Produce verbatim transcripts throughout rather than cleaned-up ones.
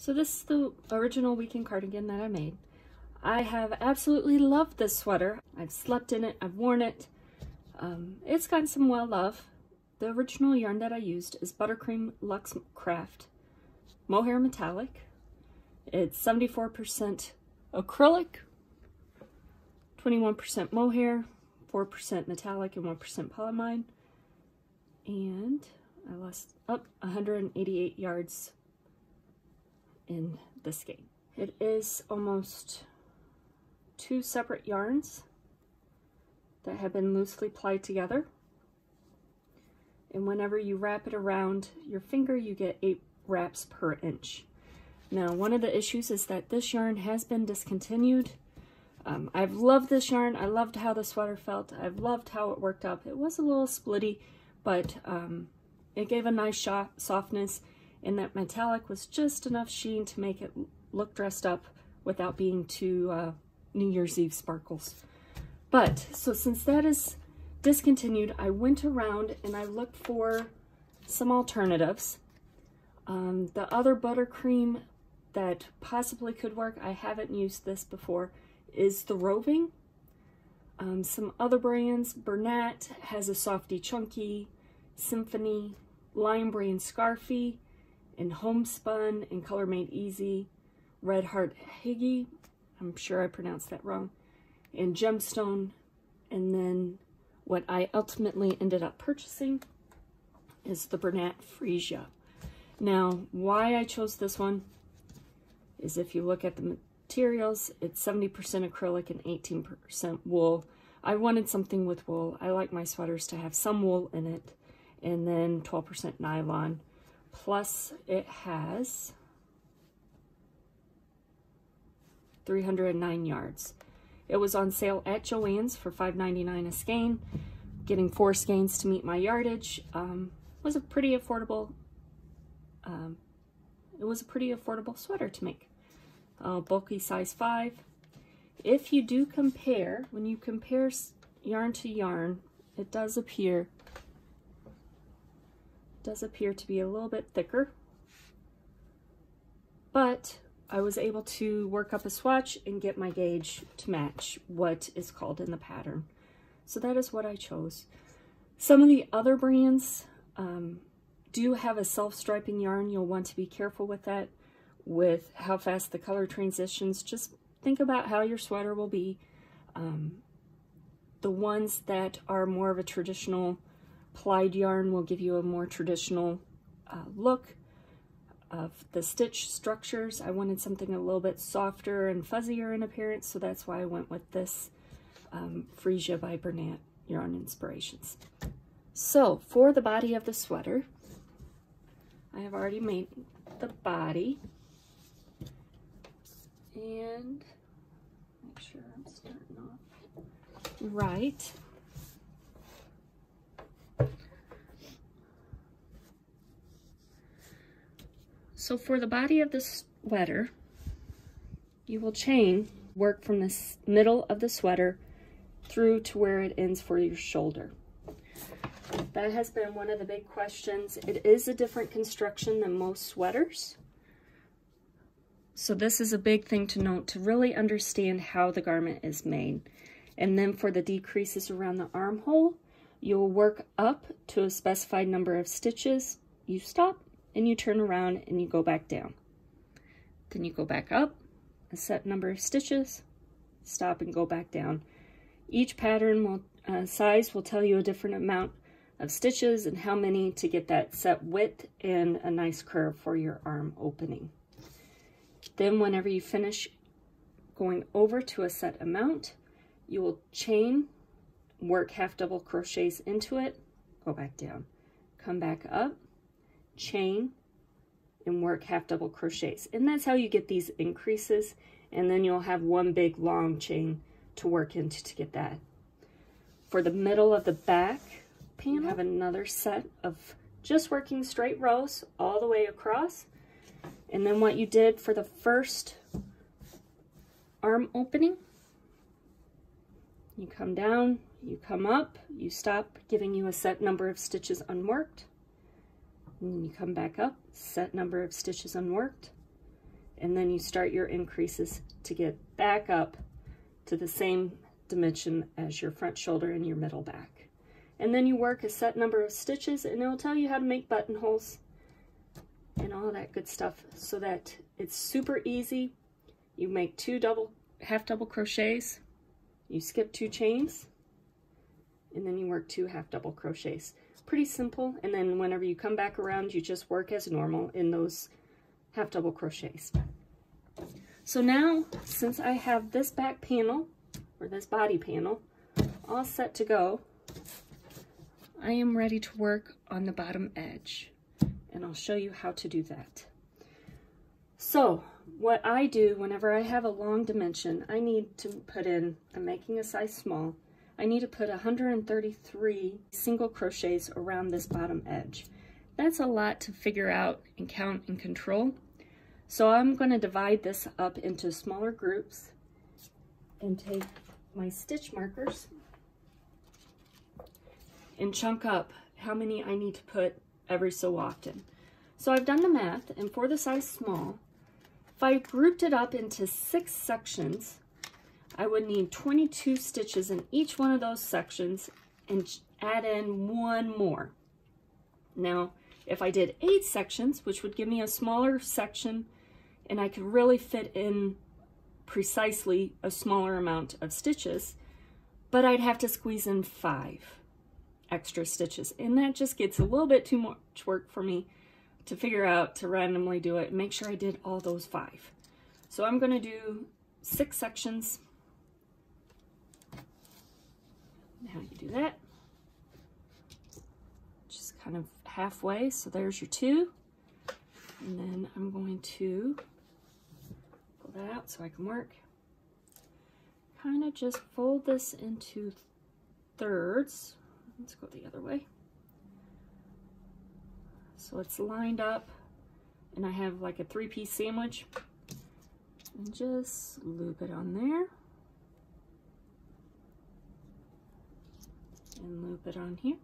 So this is the original Weekend Cardigan that I made. I have absolutely loved this sweater. I've slept in it, I've worn it. Um, it's gotten some well love. The original yarn that I used is Buttercream Luxcraft Mohair Metallic. It's seventy-four percent acrylic, twenty-one percent mohair, four percent metallic, and one percent polyamide. And I lost up one hundred eighty-eight yards in this skein. It is almost two separate yarns that have been loosely plied together. And whenever you wrap it around your finger, you get eight wraps per inch. Now, one of the issues is that this yarn has been discontinued. Um, I've loved this yarn. I loved how the sweater felt. I've loved how it worked up. It was a little splitty, but um, it gave a nice softness, and that metallic was just enough sheen to make it look dressed up without being too uh, New Year's Eve sparkles. But, so since that is discontinued, I went around and I looked for some alternatives. Um, the other buttercream that possibly could work, I haven't used this before, is the Roving. Um, some other brands, Bernat has a Softee Chunky, Symphony, Lionbrand Scarfie, and Homespun, and Color Made Easy, Red Heart Hygge, I'm sure I pronounced that wrong, and Gemstone. And then what I ultimately ended up purchasing is the Bernat Freesia. Now, why I chose this one is if you look at the materials, it's seventy percent acrylic and eighteen percent wool. I wanted something with wool. I like my sweaters to have some wool in it, and then twelve percent nylon. Plus, it has three hundred nine yards. It was on sale at Joann's for five ninety-nine a skein. Getting four skeins to meet my yardage um, was a pretty affordable. Um, it was a pretty affordable sweater to make. Uh, bulky size five. If you do compare, when you compare yarn to yarn, it does appear does appear to be a little bit thicker, but I was able to work up a swatch and get my gauge to match what is called in the pattern. So that is what I chose. Some of the other brands um, do have a self-striping yarn. You'll want to be careful with that, with how fast the color transitions. Just think about how your sweater will be. Um, the ones that are more of a traditional plied yarn will give you a more traditional uh, look of the stitch structures. I wanted something a little bit softer and fuzzier in appearance, so that's why I went with this um, Freesia by Bernat Yarn Inspirations. So for the body of the sweater, I have already made the body. And make sure I'm starting off right. So for the body of the sweater, you will chain work from the middle of the sweater through to where it ends for your shoulder. That has been one of the big questions. It is a different construction than most sweaters. So this is a big thing to note, to really understand how the garment is made. And then for the decreases around the armhole, you'll work up to a specified number of stitches. You stop and you turn around and you go back down. Then you go back up, a set number of stitches, stop and go back down. Each pattern will, uh, size will tell you a different amount of stitches and how many to get that set width and a nice curve for your arm opening. Then whenever you finish going over to a set amount, you will chain, work half double crochets into it, go back down, come back up, chain, and work half double crochets. And that's how you get these increases. And then you'll have one big long chain to work into to get that. For the middle of the back panel, you have another set of just working straight rows all the way across. And then what you did for the first arm opening, you come down, you come up, you stop, giving you a set number of stitches unworked. And then you come back up, set number of stitches unworked. and then you start your increases to get back up to the same dimension as your front shoulder and your middle back. And then you work a set number of stitches, and it'll tell you how to make buttonholes and all that good stuff, so that it's super easy. You make two double, half double crochets, you skip two chains, and then you work two half double crochets. Pretty simple, and then whenever you come back around, you just work as normal in those half double crochets. So now, since I have this back panel, or this body panel, all set to go, I am ready to work on the bottom edge, and I'll show you how to do that. So what I do whenever I have a long dimension, I need to put in, I'm making a size small, I need to put one hundred thirty-three single crochets around this bottom edge. That's a lot to figure out and count and control. So I'm going to divide this up into smaller groups and take my stitch markers and chunk up how many I need to put every so often. So I've done the math, and for the size small, if I grouped it up into six sections, I would need twenty-two stitches in each one of those sections and add in one more. Now, if I did eight sections, which would give me a smaller section, and I could really fit in precisely a smaller amount of stitches, but I'd have to squeeze in five extra stitches. And that just gets a little bit too much work for me to figure out, to randomly do it, and make sure I did all those five. So I'm gonna do six sections. How you do that, just kind of halfway, so there's your two, and then I'm going to pull that out so I can work. Kind of just fold this into thirds. Let's go the other way, so it's lined up, and I have like a three-piece sandwich, and just loop it on there. And loop it on here.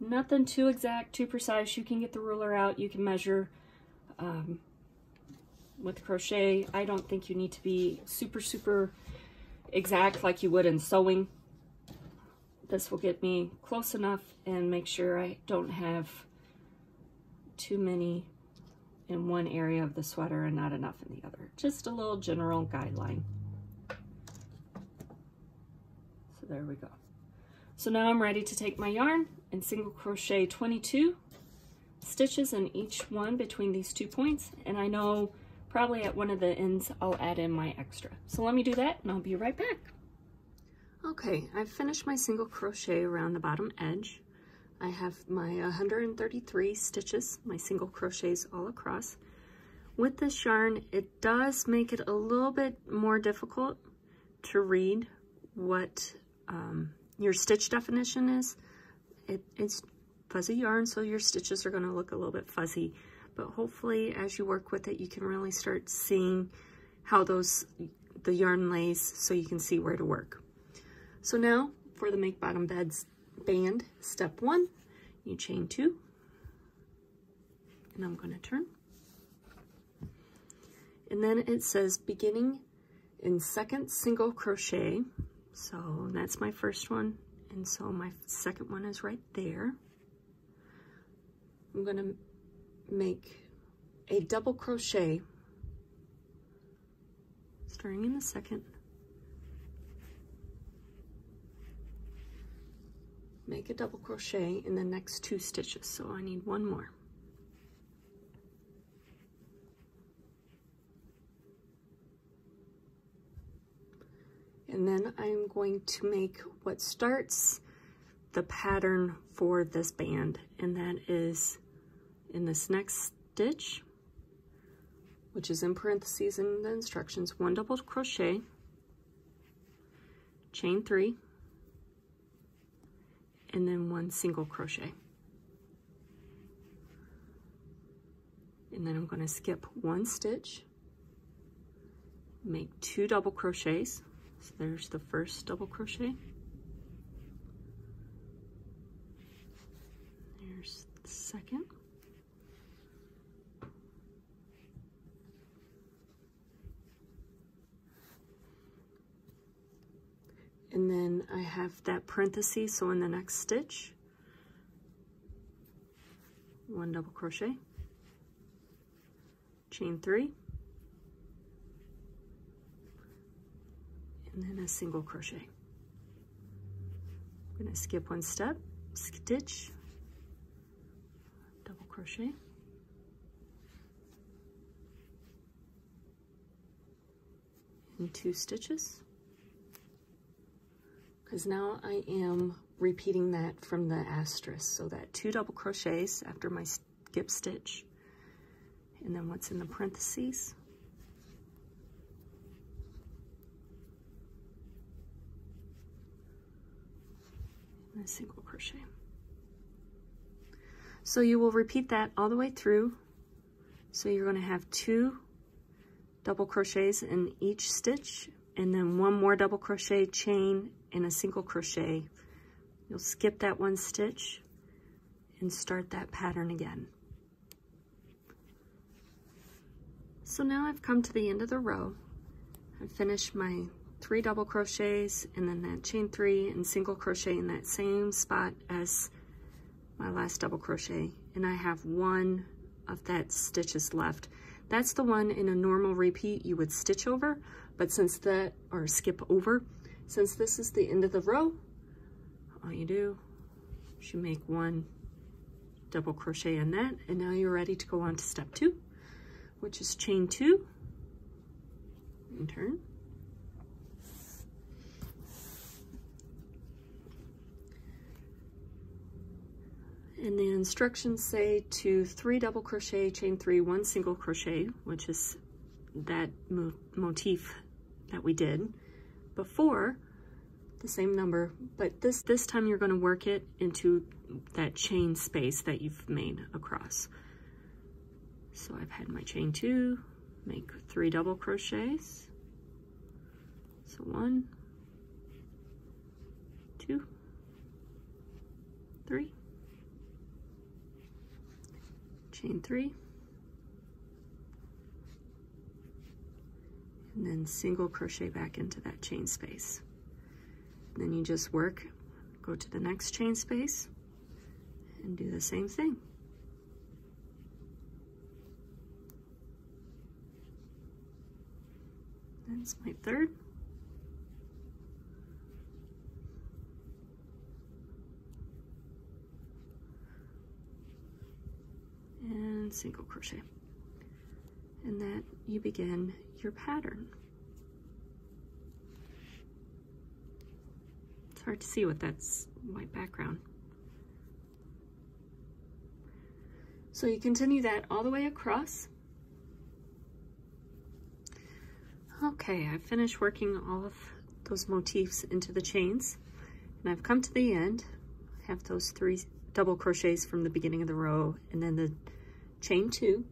Nothing too exact, too precise. You can get the ruler out. You can measure um, with crochet. I don't think you need to be super, super exact like you would in sewing. This will get me close enough and make sure I don't have too many in one area of the sweater and not enough in the other. Just a little general guideline. There we go. So now I'm ready to take my yarn and single crochet twenty-two stitches in each one between these two points, and I know probably at one of the ends I'll add in my extra. So let me do that, and I'll be right back. Okay, I've finished my single crochet around the bottom edge. I have my one hundred thirty-three stitches, my single crochets all across. With this yarn, it does make it a little bit more difficult to read what Um, your stitch definition is. It, it's fuzzy yarn, so your stitches are going to look a little bit fuzzy, but hopefully as you work with it, you can really start seeing how those the yarn lays, so you can see where to work. So now for the make bottom beds band, step one, you chain two, and I'm going to turn, and then it says beginning in second single crochet. So that's my first one, and so my second one is right there. I'm going to make a double crochet starting in the second. Make a double crochet in the next two stitches, so I need one more. And then I'm going to make what starts the pattern for this band, and that is in this next stitch, which is in parentheses in the instructions, one double crochet, chain three, and then one single crochet. And then I'm going to skip one stitch, make two double crochets. So there's the first double crochet. There's the second. then I have that parenthesis, so in the next stitch, one double crochet, chain three, and then a single crochet. I'm going to skip one step, stitch, double crochet, and two stitches, because now I am repeating that from the asterisk, so that two double crochets after my skip stitch, and then what's in the parentheses, and a single crochet. So you will repeat that all the way through, so you're going to have two double crochets in each stitch, and then one more double crochet, chain, and a single crochet. You'll skip that one stitch and start that pattern again. So now I've come to the end of the row. I've finished my three double crochets and then that chain three and single crochet in that same spot as my last double crochet, and I have one of that stitches left. That's the one in a normal repeat you would stitch over, but since that, or skip over, since this is the end of the row, all you do is you make one double crochet in that, and now you're ready to go on to step two, which is chain two, and turn. And the instructions say to three double crochet, chain three, one single crochet, which is that mo motif that we did before, the same number, but this this time you're going to work it into that chain space that you've made across. So I've had my chain two, make three double crochets, so one, two, three, chain three, and then single crochet back into that chain space. And then you just work, go to the next chain space, and do the same thing. That's my third. And single crochet, and that you begin your pattern. It's hard to see with that white background. So you continue that all the way across. Okay, I've finished working all of those motifs into the chains, and I've come to the end. I have those three double crochets from the beginning of the row, and then the chain two,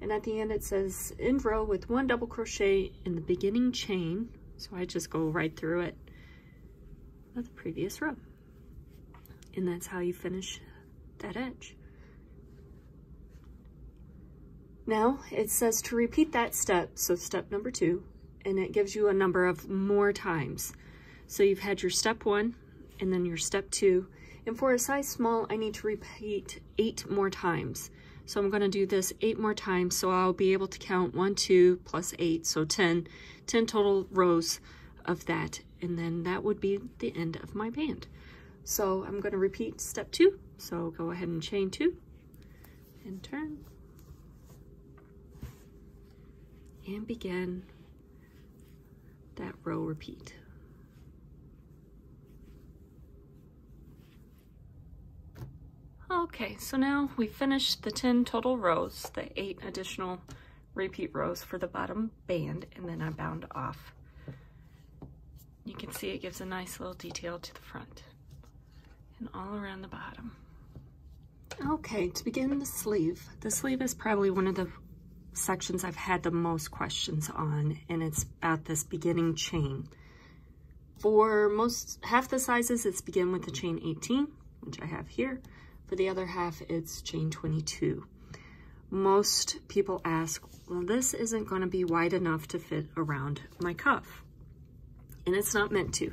and at the end it says end row with one double crochet in the beginning chain, so I just go right through it of the previous row, and that's how you finish that edge. Now it says to repeat that step, so step number two, and it gives you a number of more times. So you've had your step one and then your step two, and for a size small I need to repeat eight more times. So I'm going to do this eight more times, so I'll be able to count one, two, plus eight, so ten. ten total rows of that, and then that would be the end of my band. So I'm going to repeat step two, so go ahead and chain two, and turn, and begin that row repeat. Okay, so now we finished the ten total rows, the eight additional repeat rows for the bottom band, and then I bound off. You can see it gives a nice little detail to the front and all around the bottom. Okay, to begin the sleeve. The sleeve is probably one of the sections I've had the most questions on, and it's about this beginning chain. For most, half the sizes, it's begin with the chain eighteen, which I have here. For the other half, it's chain twenty-two. Most people ask, well, this isn't going to be wide enough to fit around my cuff. And it's not meant to.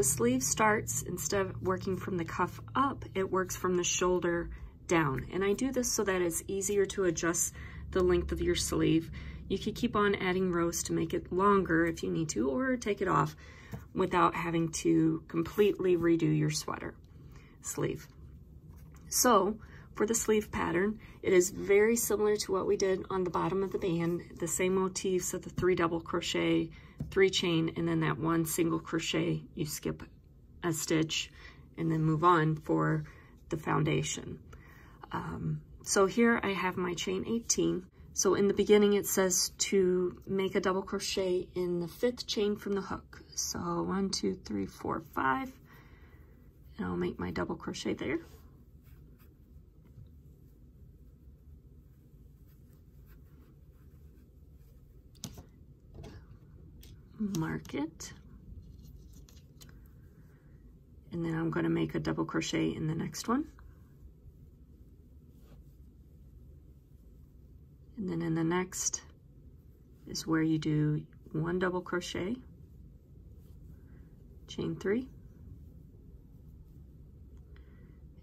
The sleeve starts, instead of working from the cuff up, it works from the shoulder down. And I do this so that it's easier to adjust the length of your sleeve. You could keep on adding rows to make it longer if you need to, or take it off without having to completely redo your sweater sleeve. So for the sleeve pattern, it is very similar to what we did on the bottom of the band, the same motifs of the three double crochet, three chain, and then that one single crochet. You skip a stitch and then move on for the foundation. Um, so here I have my chain eighteen. So in the beginning it says to make a double crochet in the fifth chain from the hook. So one, two, three, four, five, and I'll make my double crochet there. Mark it, and then I'm going to make a double crochet in the next one, and then in the next is where you do one double crochet, chain three,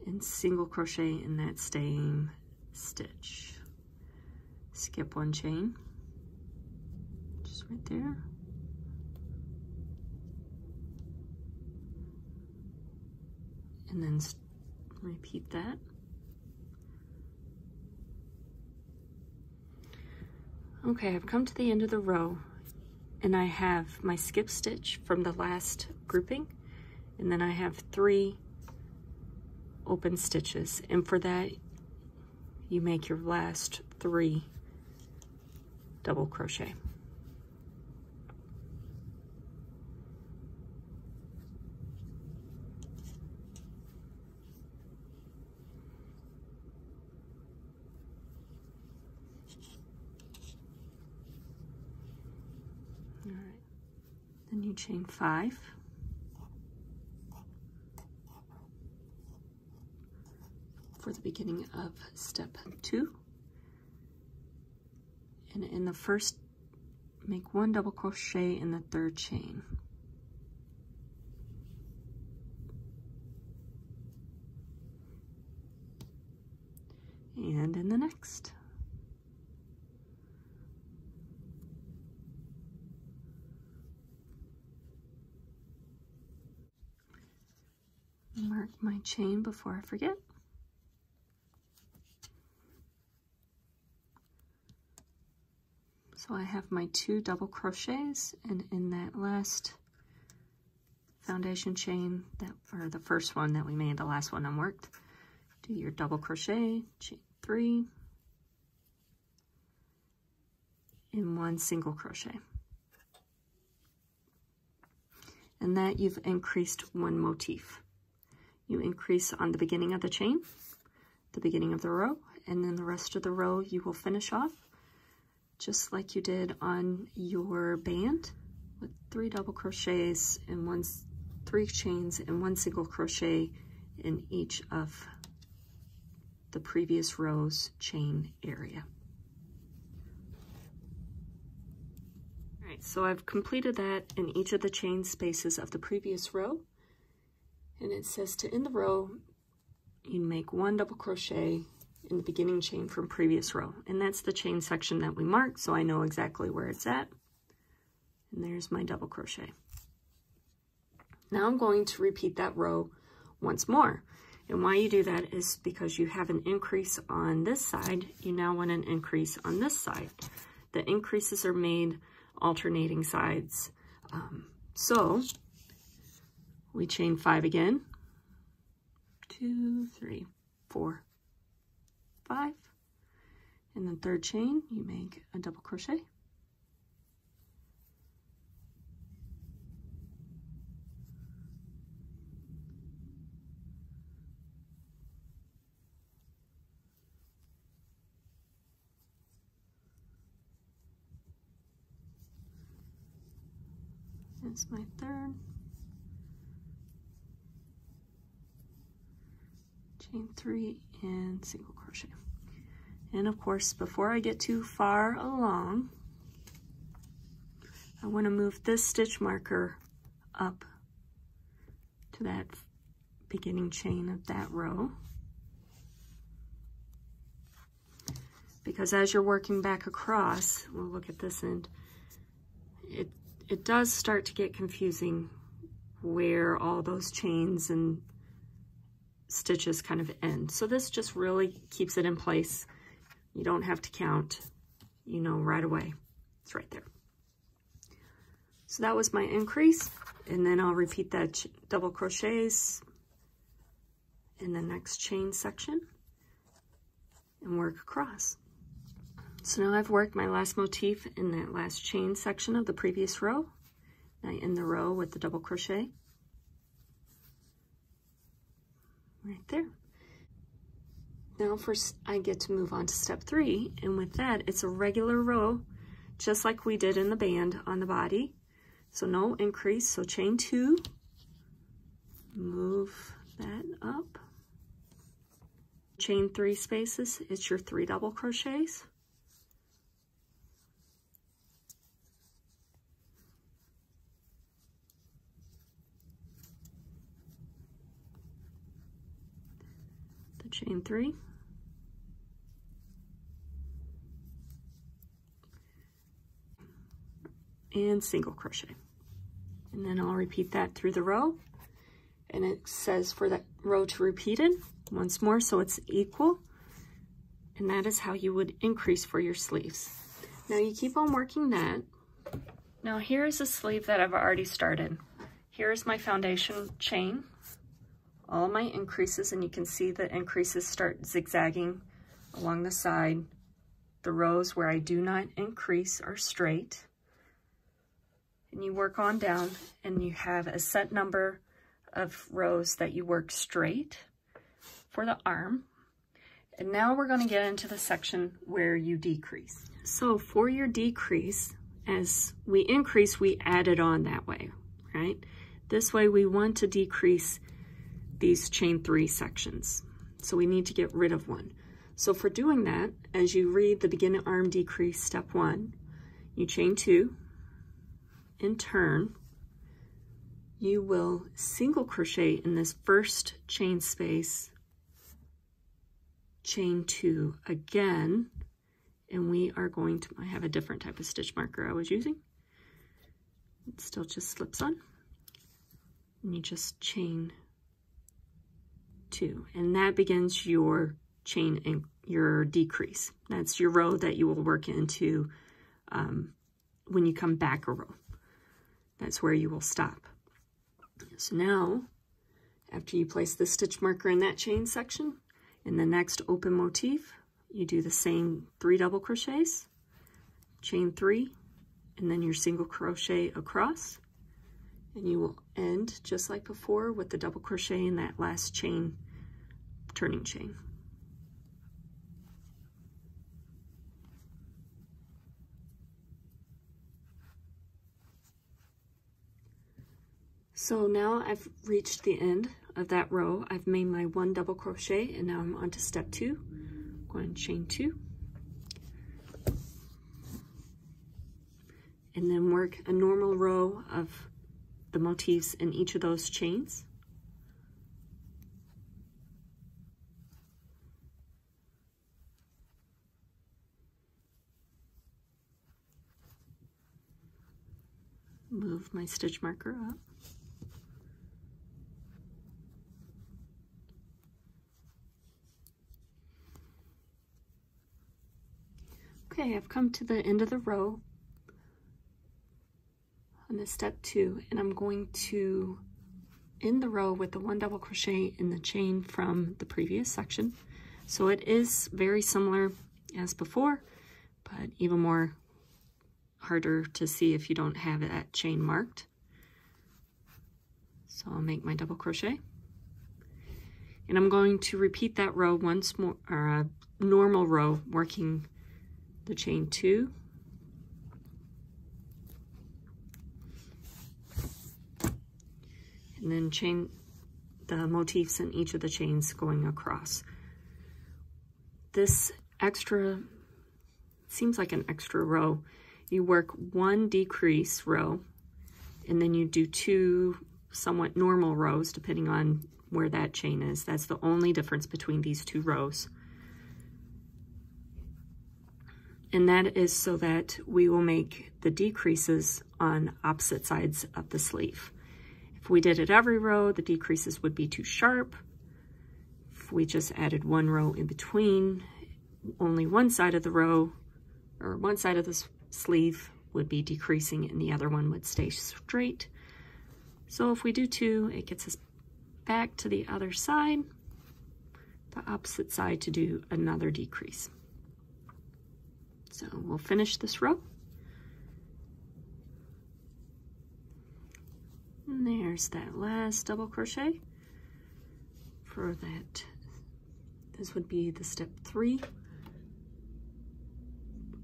and single crochet in that same stitch. Skip one chain, just right there. And then repeat that. Okay, I've come to the end of the row, and I have my skip stitch from the last grouping, and then I have three open stitches. And for that, you make your last three double crochet. You chain five, for the beginning of step two, and in the first, make one double crochet in the third chain. And in the next. Mark my chain before I forget. So I have my two double crochets, and in that last foundation chain, that for the first one that we made, the last one unworked, do your double crochet, chain three, and one single crochet. And that you've increased one motif. You increase on the beginning of the chain, the beginning of the row, and then the rest of the row you will finish off just like you did on your band, with three double crochets and one, three chains and one single crochet in each of the previous row's chain area. All right, so I've completed that in each of the chain spaces of the previous row. And it says to end the row, you make one double crochet in the beginning chain from previous row. And that's the chain section that we marked, so I know exactly where it's at. And there's my double crochet. Now I'm going to repeat that row once more. And why you do that is because you have an increase on this side. You now want an increase on this side. The increases are made alternating sides. Um, so... We chain five again, two, three, four, five. In the third chain, you make a double crochet. That's my third. Chain three and single crochet. And of course, before I get too far along, I want to move this stitch marker up to that beginning chain of that row. Because as you're working back across, we'll look at this end, it, it does start to get confusing where all those chains and stitches kind of end. So this just really keeps it in place. You don't have to count, you know, right away. It's right there. So that was my increase, and then I'll repeat that double crochets in the next chain section and work across. So now I've worked my last motif in that last chain section of the previous row. I end the row with the double crochet right there. Now first I get to move on to step three, and with that it's a regular row just like we did in the band on the body, so no increase. So chain two, move that up, chain three spaces, it's your three double crochets, the chain three, and single crochet, and then I'll repeat that through the row. And it says for that row to repeat it once more so it's equal, and that is how you would increase for your sleeves. Now you keep on working that. Now here is a sleeve that I've already started. Here is my foundation chain, all my increases, and you can see the increases start zigzagging along the side. The rows where I do not increase are straight, and you work on down, and you have a set number of rows that you work straight for the arm. And now we're going to get into the section where you decrease. So for your decrease, as we increase, we add it on that way, right? This way we want to decrease these chain three sections, so we need to get rid of one. So for doing that, as you read the beginning arm decrease step one, you chain two and turn. You will single crochet in this first chain space, chain two again, and we are going to, I have a different type of stitch marker I was using. It still just slips on. And you just chain two, and that begins your chain and your decrease. That's your row that you will work into um, when you come back a row. That's where you will stop. So now, after you place the stitch marker in that chain section, in the next open motif, you do the same three double crochets, chain three, and then your single crochet across, and you will end just like before with the double crochet in that last chain, turning chain. So now I've reached the end of that row. I've made my one double crochet, and now I'm on to step two. Go on, chain two. And then work a normal row of the motifs in each of those chains. Move my stitch marker up. Okay, I've come to the end of the row on this step two, and I'm going to end the row with the one double crochet in the chain from the previous section. So it is very similar as before, but even more harder to see if you don't have that chain marked. So I'll make my double crochet, and I'm going to repeat that row once more, or a normal row, working the chain two, and then chain the motifs in each of the chains going across. This extra, seems like an extra row, you work one decrease row, and then you do two somewhat normal rows, depending on where that chain is. That's the only difference between these two rows. And that is so that we will make the decreases on opposite sides of the sleeve. If we did it every row, the decreases would be too sharp. If we just added one row in between, only one side of the row, or one side of the sleeve would be decreasing and the other one would stay straight. So if we do two, it gets us back to the other side, the opposite side, to do another decrease. So we'll finish this row. And there's that last double crochet for that. This would be the step three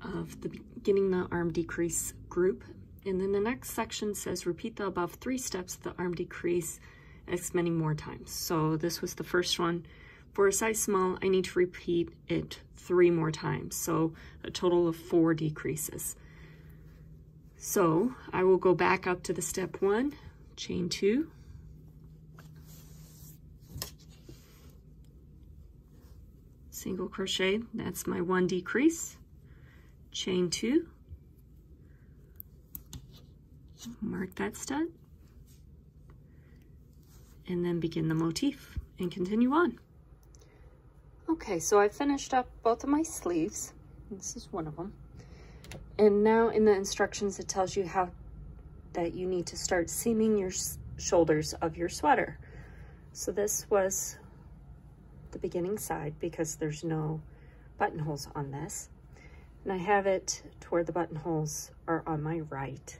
of the beginning the arm decrease group. And then the next section says repeat the above three steps of the arm decrease as many more times. So this was the first one. For a size small, I need to repeat it three more times. So a total of four decreases. So I will go back up to the step one, chain two, single crochet, that's my one decrease, chain two, mark that stud, and then begin the motif and continue on. Okay, so I finished up both of my sleeves. This is one of them. And now in the instructions, it tells you how that you need to start seaming your shoulders of your sweater. So this was the beginning side because there's no buttonholes on this. And I have it to where the buttonholes are on my right.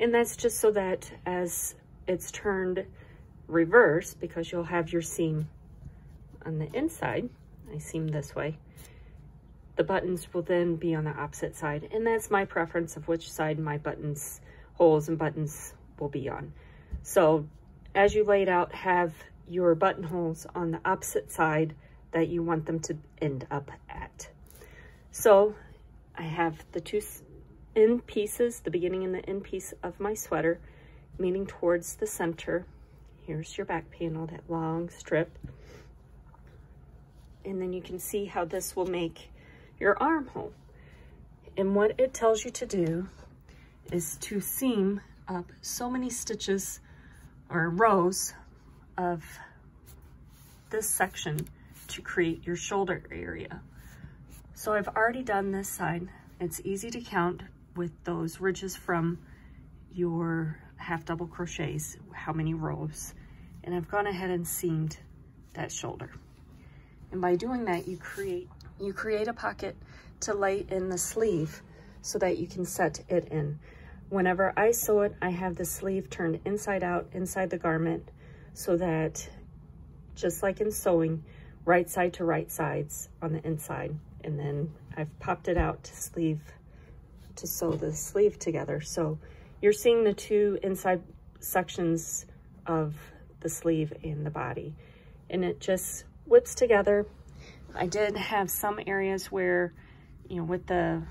And that's just so that as it's turned reverse, because you'll have your seam on the inside, I seam this way, the buttons will then be on the opposite side. And that's my preference of which side my buttons, holes and buttons will be on. So as you laid out, have your buttonholes on the opposite side that you want them to end up at. So I have the two end pieces, the beginning and the end piece of my sweater, meaning towards the center. Here's your back panel, that long strip. And then you can see how this will make your armhole. And what it tells you to do is to seam up so many stitches or rows of this section to create your shoulder area. So I've already done this side. It's easy to count with those ridges from your half double crochets, how many rows. And I've gone ahead and seamed that shoulder. And by doing that, you create you create a pocket to lay in the sleeve so that you can set it in. Whenever I sew it, I have the sleeve turned inside out inside the garment so that, just like in sewing, right side to right sides on the inside. And then I've popped it out to sleeve to sew the sleeve together. So you're seeing the two inside sections of the sleeve and the body. And it just whips together. I did have some areas where, you know, with the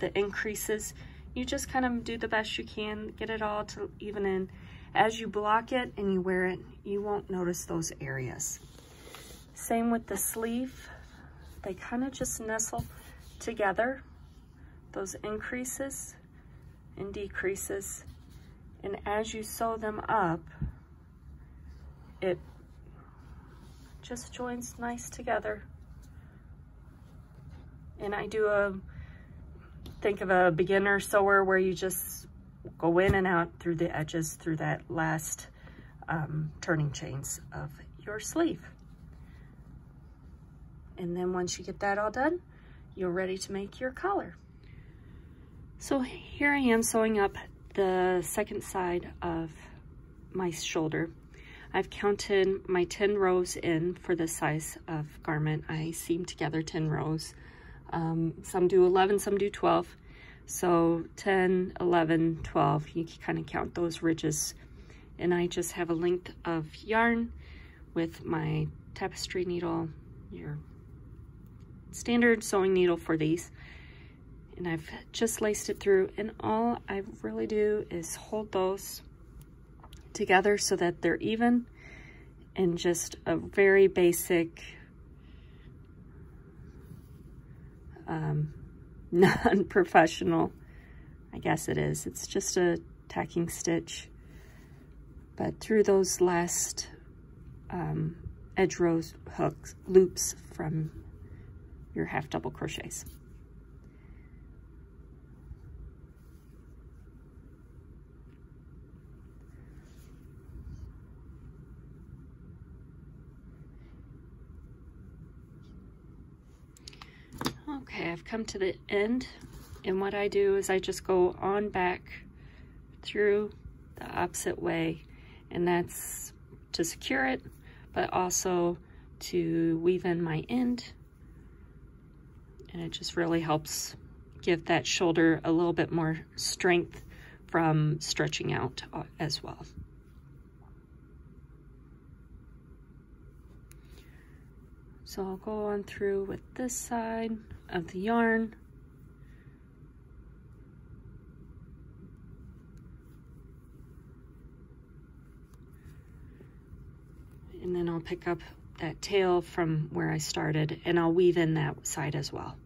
the increases, you just kind of do the best you can, get it all to even in. As you block it and you wear it, you won't notice those areas. Same with the sleeve. They kind of just nestle together, those increases and decreases. And as you sew them up, it just joins nice together. And I do a, think of a beginner sewer where you just go in and out through the edges through that last um, turning chains of your sleeve. And then once you get that all done, you're ready to make your collar. So here I am sewing up the second side of my shoulder. I've counted my ten rows in for this size of garment. I seam together ten rows. Um, some do eleven, some do twelve. So ten, eleven, twelve, you can kind of count those ridges. And I just have a length of yarn with my tapestry needle, your standard sewing needle for these. And I've just laced it through. And all I really do is hold those together so that they're even, and just a very basic, um, non-professional, I guess it is. It's just a tacking stitch. But through those last um, edge row hooks, loops from your half double crochets. Okay, I've come to the end, and what I do is I just go on back through the opposite way, and that's to secure it, but also to weave in my end, and it just really helps give that shoulder a little bit more strength from stretching out as well. So I'll go on through with this side of the yarn. And then I'll pick up that tail from where I started, and I'll weave in that side as well.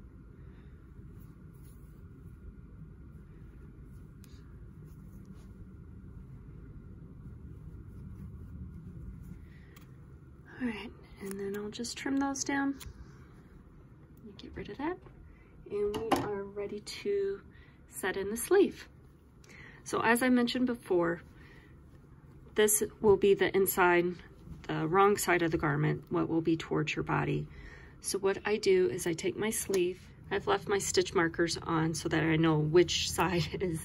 All right, and then I'll just trim those down. Get rid of that. And we are ready to set in the sleeve. So as I mentioned before, this will be the inside, the wrong side of the garment, what will be towards your body. So what I do is I take my sleeve, I've left my stitch markers on so that I know which side is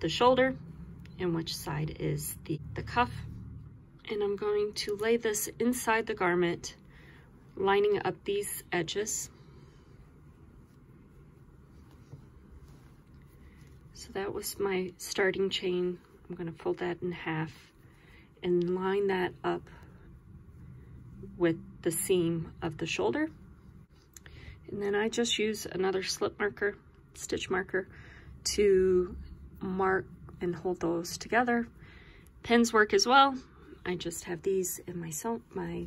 the shoulder and which side is the, the cuff. And I'm going to lay this inside the garment, lining up these edges. So that was my starting chain. I'm gonna fold that in half and line that up with the seam of the shoulder. And then I just use another slip marker, stitch marker, to mark and hold those together. Pins work as well. I just have these in my, my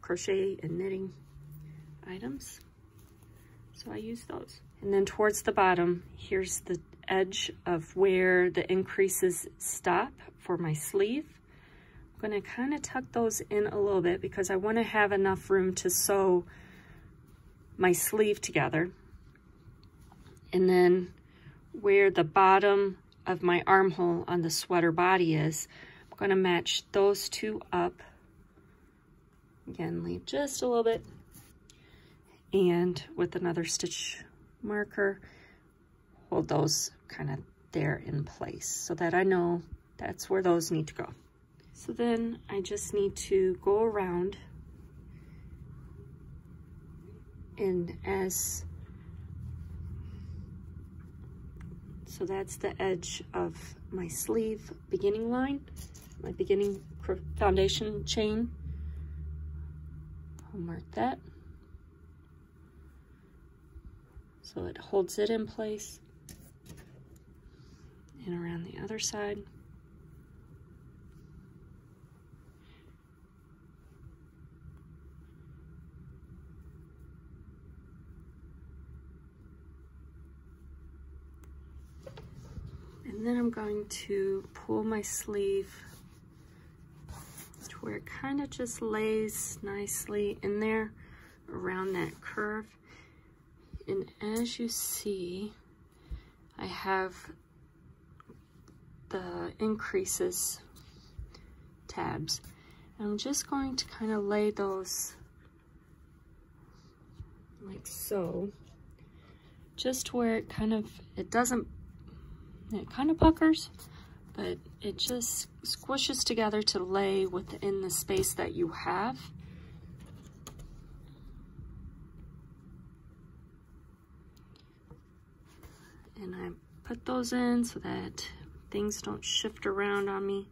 crochet and knitting items. So I use those. And then towards the bottom, here's the edge of where the increases stop for my sleeve. I'm going to kind of tuck those in a little bit because I want to have enough room to sew my sleeve together. And then where the bottom of my armhole on the sweater body is, I'm going to match those two up. Again, leave just a little bit. And with another stitch marker, hold those kind of there in place so that I know that's where those need to go. So then I just need to go around, and as, so that's the edge of my sleeve beginning line, my beginning foundation chain. I'll mark that. So it holds it in place, and around the other side. And then I'm going to pull my sleeve to where it kind of just lays nicely in there around that curve. And as you see, I have the increases tabs. And I'm just going to kind of lay those like so, just where it kind of, it doesn't, it kind of puckers, but it just squishes together to lay within the space that you have. And I put those in so that things don't shift around on me.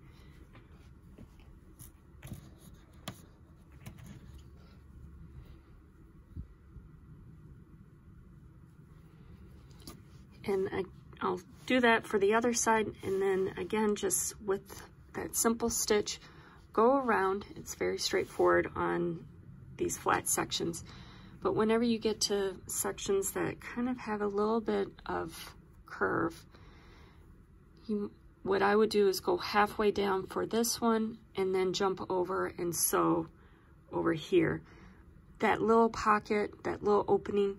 And I I'll do that for the other side, and then again just with that simple stitch, go around. It's very straightforward on these flat sections, but whenever you get to sections that kind of have a little bit of curve, you, what I would do is go halfway down for this one and then jump over and sew over here. That little pocket, that little opening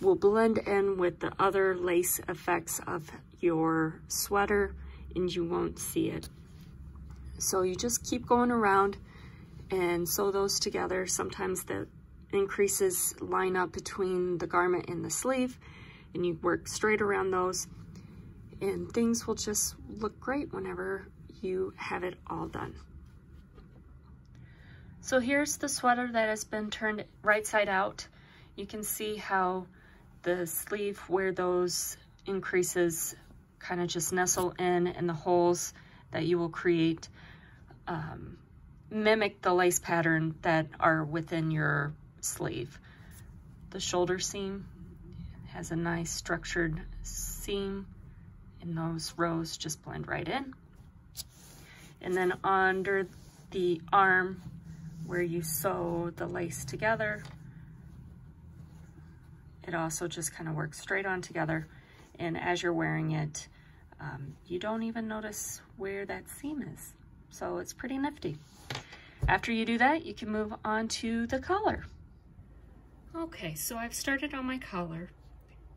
will blend in with the other lace effects of your sweater and you won't see it. So you just keep going around and sew those together. Sometimes the increases line up between the garment and the sleeve and you work straight around those, and things will just look great whenever you have it all done. So here's the sweater that has been turned right side out. You can see how the sleeve, where those increases kind of just nestle in, and the holes that you will create um, mimic the lace pattern that are within your sleeve. The shoulder seam has a nice structured seam, and those rows just blend right in. And then under the arm, where you sew the lace together, it also just kind of works straight on together. And as you're wearing it, um, you don't even notice where that seam is. So it's pretty nifty. After you do that, you can move on to the collar. Okay, so I've started on my collar,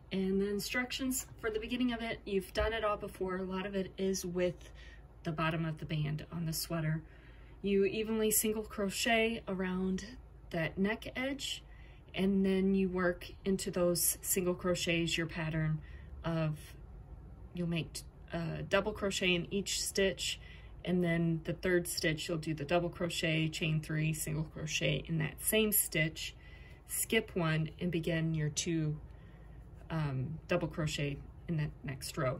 and the instructions for the beginning of it, you've done it all before. A lot of it is with the bottom of the band on the sweater. You evenly single crochet around that neck edge, and then you work into those single crochets your pattern of, you'll make a double crochet in each stitch, and then the third stitch you'll do the double crochet, chain three, single crochet in that same stitch, skip one, and begin your two um, double crochet in that next row.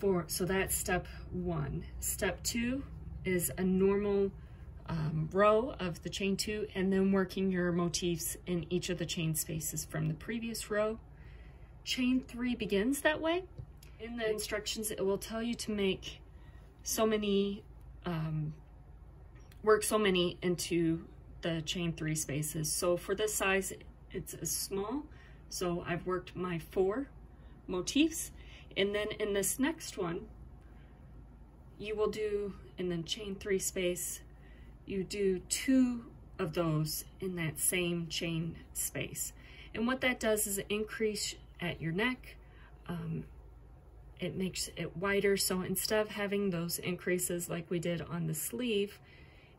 Four, so that's step one. Step two is a normal um, row of the chain two, and then working your motifs in each of the chain spaces from the previous row. Chain three begins that way. In the instructions, it will tell you to make so many, um, work so many into the chain three spaces. So for this size, it's a small, so I've worked my four motifs. And then in this next one, you will do, in the chain three space, you do two of those in that same chain space. And what that does is increase at your neck. Um, it makes it wider. So instead of having those increases like we did on the sleeve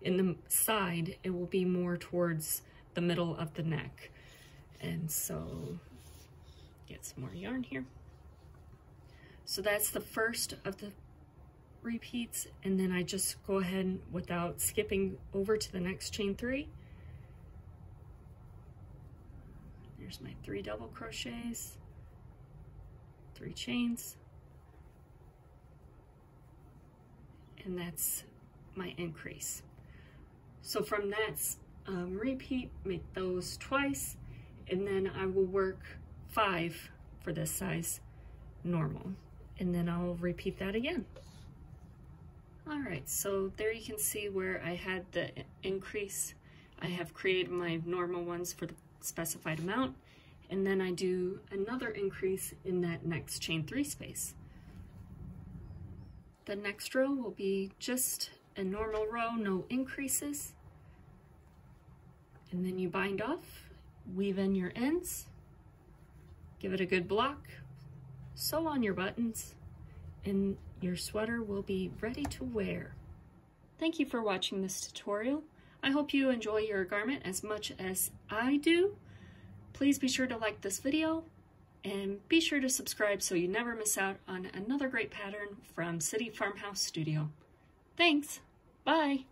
in the side, it will be more towards the middle of the neck. And so get some more yarn here. So that's the first of the repeats, and then I just go ahead without skipping over to the next chain three. There's my three double crochets, three chains, and that's my increase. So from that um, repeat, make those twice, and then I will work five for this size normal, and then I'll repeat that again. All right, so there you can see where I had the increase. I have created my normal ones for the specified amount, and then I do another increase in that next chain three space. The next row will be just a normal row, no increases. And then you bind off, weave in your ends, give it a good block, sew on your buttons, and your sweater will be ready to wear. Thank you for watching this tutorial. I hope you enjoy your garment as much as I do. Please be sure to like this video and be sure to subscribe so you never miss out on another great pattern from City Farmhouse Studio. Thanks, bye.